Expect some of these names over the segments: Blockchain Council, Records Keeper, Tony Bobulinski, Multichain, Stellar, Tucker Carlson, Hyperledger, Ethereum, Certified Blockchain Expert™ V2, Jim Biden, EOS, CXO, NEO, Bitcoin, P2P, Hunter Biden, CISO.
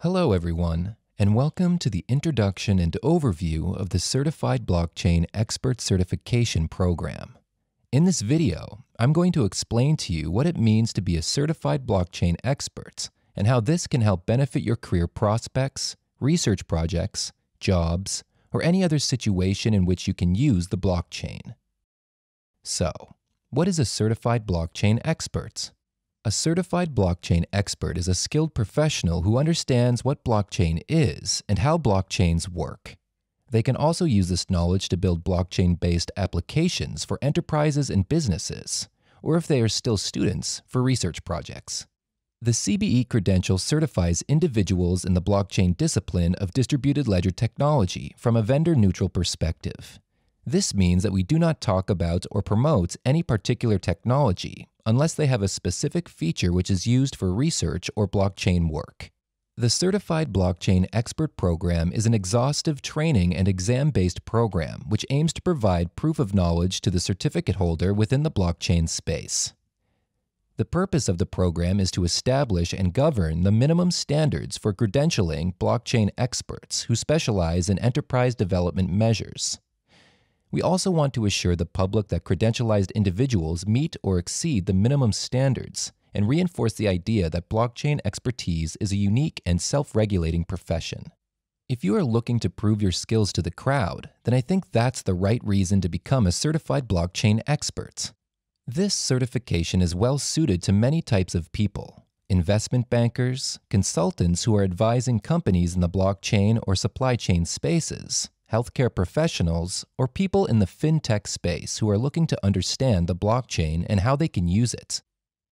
Hello everyone, and welcome to the introduction and overview of the Certified Blockchain Expert Certification Program. In this video, I'm going to explain to you what it means to be a Certified Blockchain Expert and how this can help benefit your career prospects, research projects, jobs, or any other situation in which you can use the blockchain. So, what is a Certified Blockchain Expert? A certified blockchain expert is a skilled professional who understands what blockchain is and how blockchains work. They can also use this knowledge to build blockchain-based applications for enterprises and businesses, or if they are still students, for research projects. The CBE credential certifies individuals in the blockchain discipline of distributed ledger technology from a vendor-neutral perspective. This means that we do not talk about or promote any particular technology, unless they have a specific feature which is used for research or blockchain work. The Certified Blockchain Expert Program is an exhaustive training and exam-based program which aims to provide proof of knowledge to the certificate holder within the blockchain space. The purpose of the program is to establish and govern the minimum standards for credentialing blockchain experts who specialize in enterprise development measures. We also want to assure the public that credentialized individuals meet or exceed the minimum standards and reinforce the idea that blockchain expertise is a unique and self-regulating profession. If you are looking to prove your skills to the crowd, then I think that's the right reason to become a certified blockchain expert. This certification is well suited to many types of people: investment bankers, consultants who are advising companies in the blockchain or supply chain spaces, healthcare professionals, or people in the fintech space who are looking to understand the blockchain and how they can use it.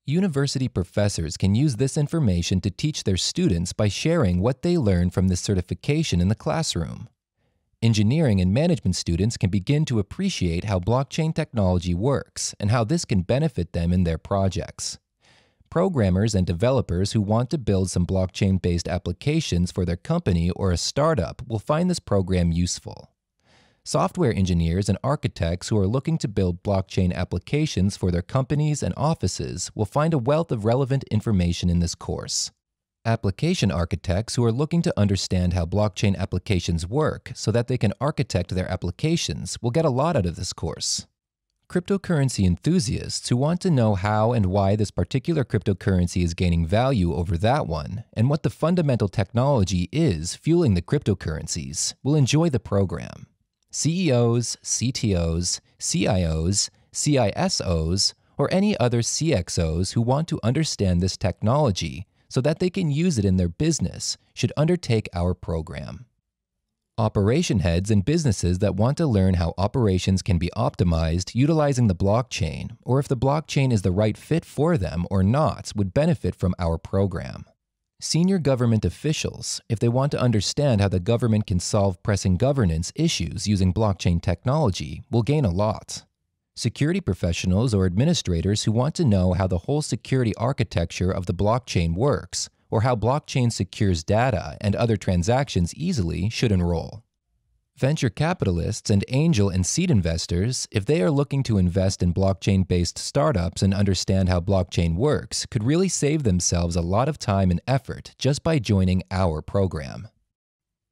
University professors can use this information to teach their students by sharing what they learn from this certification in the classroom. Engineering and management students can begin to appreciate how blockchain technology works and how this can benefit them in their projects. Programmers and developers who want to build some blockchain-based applications for their company or a startup will find this program useful. Software engineers and architects who are looking to build blockchain applications for their companies and offices will find a wealth of relevant information in this course. Application architects who are looking to understand how blockchain applications work so that they can architect their applications will get a lot out of this course. Cryptocurrency enthusiasts who want to know how and why this particular cryptocurrency is gaining value over that one, and what the fundamental technology is fueling the cryptocurrencies, will enjoy the program. CEOs, CTOs, CIOs, CISOs, or any other CXOs who want to understand this technology so that they can use it in their business should undertake our program. Operation heads and businesses that want to learn how operations can be optimized utilizing the blockchain, or if the blockchain is the right fit for them or not, would benefit from our program. Senior government officials, if they want to understand how the government can solve pressing governance issues using blockchain technology, will gain a lot. Security professionals or administrators who want to know how the whole security architecture of the blockchain works, or how blockchain secures data and other transactions easily, should enroll. Venture capitalists and angel and seed investors, if they are looking to invest in blockchain-based startups and understand how blockchain works, could really save themselves a lot of time and effort just by joining our program.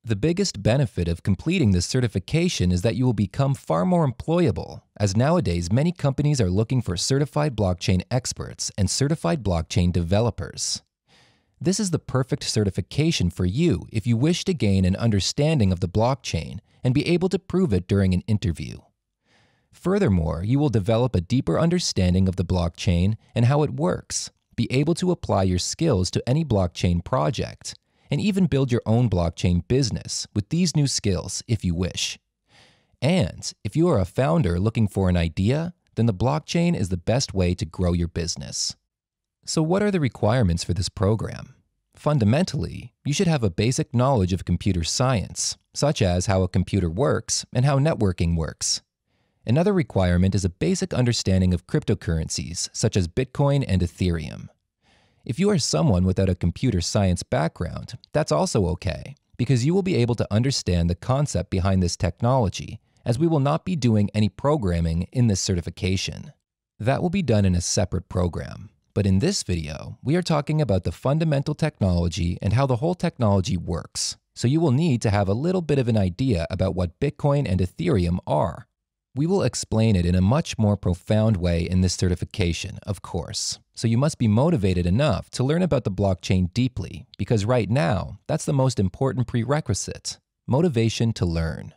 The biggest benefit of completing this certification is that you will become far more employable, as nowadays many companies are looking for certified blockchain experts and certified blockchain developers. This is the perfect certification for you if you wish to gain an understanding of the blockchain and be able to prove it during an interview. Furthermore, you will develop a deeper understanding of the blockchain and how it works, be able to apply your skills to any blockchain project, and even build your own blockchain business with these new skills if you wish. And if you are a founder looking for an idea, then the blockchain is the best way to grow your business. So what are the requirements for this program? Fundamentally, you should have a basic knowledge of computer science, such as how a computer works and how networking works. Another requirement is a basic understanding of cryptocurrencies, such as Bitcoin and Ethereum. If you are someone without a computer science background, that's also okay, because you will be able to understand the concept behind this technology, as we will not be doing any programming in this certification. That will be done in a separate program. But in this video, we are talking about the fundamental technology and how the whole technology works. So you will need to have a little bit of an idea about what Bitcoin and Ethereum are. We will explain it in a much more profound way in this certification, of course. So you must be motivated enough to learn about the blockchain deeply, because right now, that's the most important prerequisite: motivation to learn.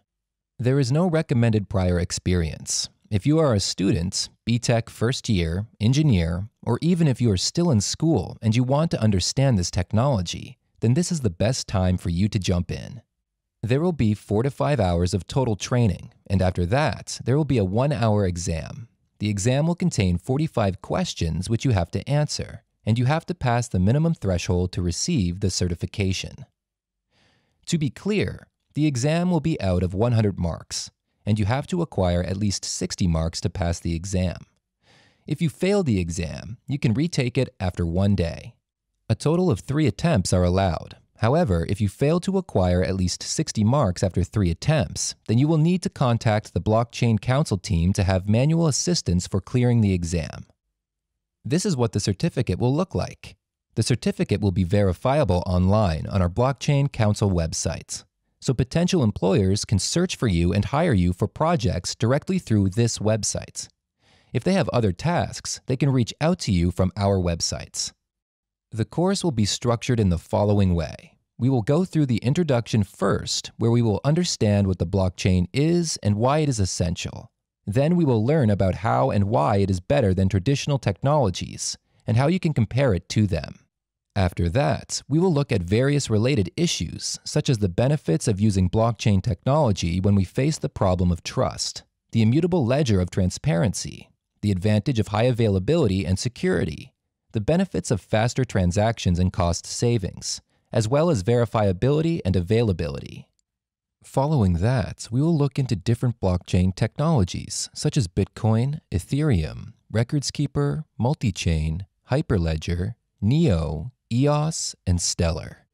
There is no recommended prior experience. If you are a student, BTech first year, engineer, or even if you are still in school and you want to understand this technology, then this is the best time for you to jump in. There will be 4 to 5 hours of total training, and after that, there will be a 1-hour exam. The exam will contain 45 questions which you have to answer, and you have to pass the minimum threshold to receive the certification. To be clear, the exam will be out of 100 marks, and you have to acquire at least 60 marks to pass the exam. If you fail the exam, you can retake it after 1 day. A total of 3 attempts are allowed. However, if you fail to acquire at least 60 marks after 3 attempts, then you will need to contact the Blockchain Council team to have manual assistance for clearing the exam. This is what the certificate will look like. The certificate will be verifiable online on our Blockchain Council website, so potential employers can search for you and hire you for projects directly through this website. If they have other tasks, they can reach out to you from our websites. The course will be structured in the following way. We will go through the introduction first, where we will understand what the blockchain is and why it is essential. Then we will learn about how and why it is better than traditional technologies, and how you can compare it to them. After that, we will look at various related issues, such as the benefits of using blockchain technology when we face the problem of trust, the immutable ledger of transparency, the advantage of high availability and security, the benefits of faster transactions and cost savings, as well as verifiability and availability. Following that, we will look into different blockchain technologies, such as Bitcoin, Ethereum, Records Keeper, Multichain, Hyperledger, NEO, EOS, and Stellar.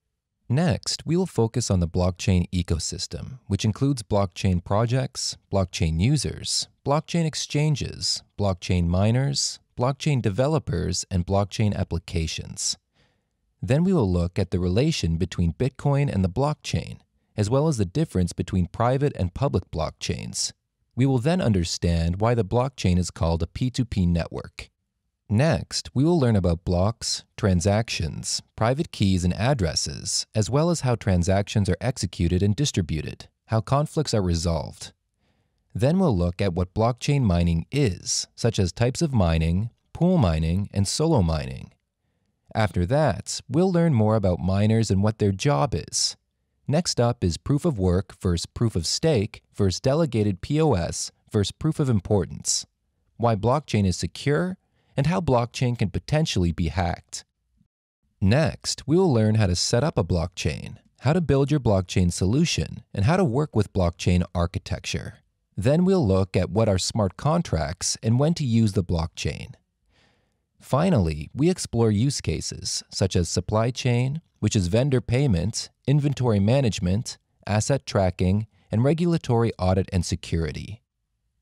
Next, we will focus on the blockchain ecosystem, which includes blockchain projects, blockchain users, blockchain exchanges, blockchain miners, blockchain developers, and blockchain applications. Then we will look at the relation between Bitcoin and the blockchain, as well as the difference between private and public blockchains. We will then understand why the blockchain is called a P2P network. Next, we will learn about blocks, transactions, private keys and addresses, as well as how transactions are executed and distributed, how conflicts are resolved. Then we'll look at what blockchain mining is, such as types of mining, pool mining, and solo mining. After that, we'll learn more about miners and what their job is. Next up is proof of work versus proof of stake versus delegated POS versus proof of importance, why blockchain is secure, and how blockchain can potentially be hacked. Next, we will learn how to set up a blockchain, how to build your blockchain solution, and how to work with blockchain architecture. Then we'll look at what are smart contracts and when to use the blockchain. Finally, we explore use cases such as supply chain, which is vendor payment, inventory management, asset tracking, and regulatory audit and security.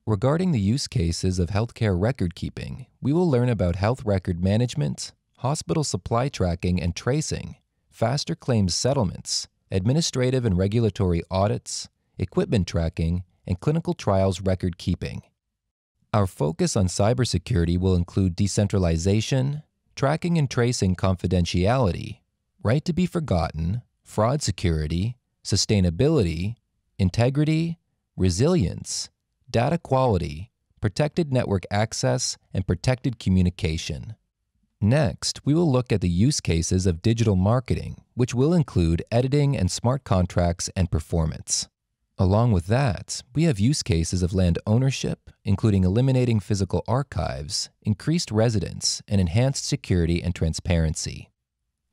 Regarding the use cases of healthcare record keeping, we will learn about health record management, hospital supply tracking and tracing, faster claims settlements, administrative and regulatory audits, equipment tracking, and clinical trials record keeping. Our focus on cybersecurity will include decentralization, tracking and tracing confidentiality, right to be forgotten, fraud security, sustainability, integrity, resilience, data quality, protected network access, and protected communication. Next, we will look at the use cases of digital marketing, which will include editing and smart contracts and performance. Along with that, we have use cases of land ownership, including eliminating physical archives, increased residence, and enhanced security and transparency.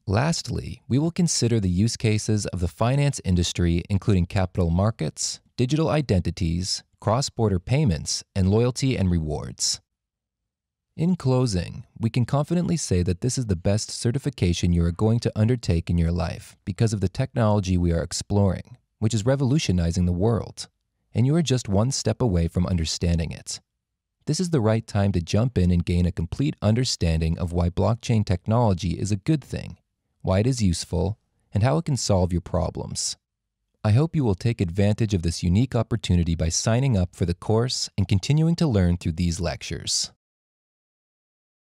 Lastly, we will consider the use cases of the finance industry, including capital markets, digital identities, cross-border payments, and loyalty and rewards. In closing, we can confidently say that this is the best certification you are going to undertake in your life because of the technology we are exploring, which is revolutionizing the world, and you are just one step away from understanding it. this is the right time to jump in and gain a complete understanding of why blockchain technology is a good thing, why it is useful, and how it can solve your problems. I hope you will take advantage of this unique opportunity by signing up for the course and continuing to learn through these lectures.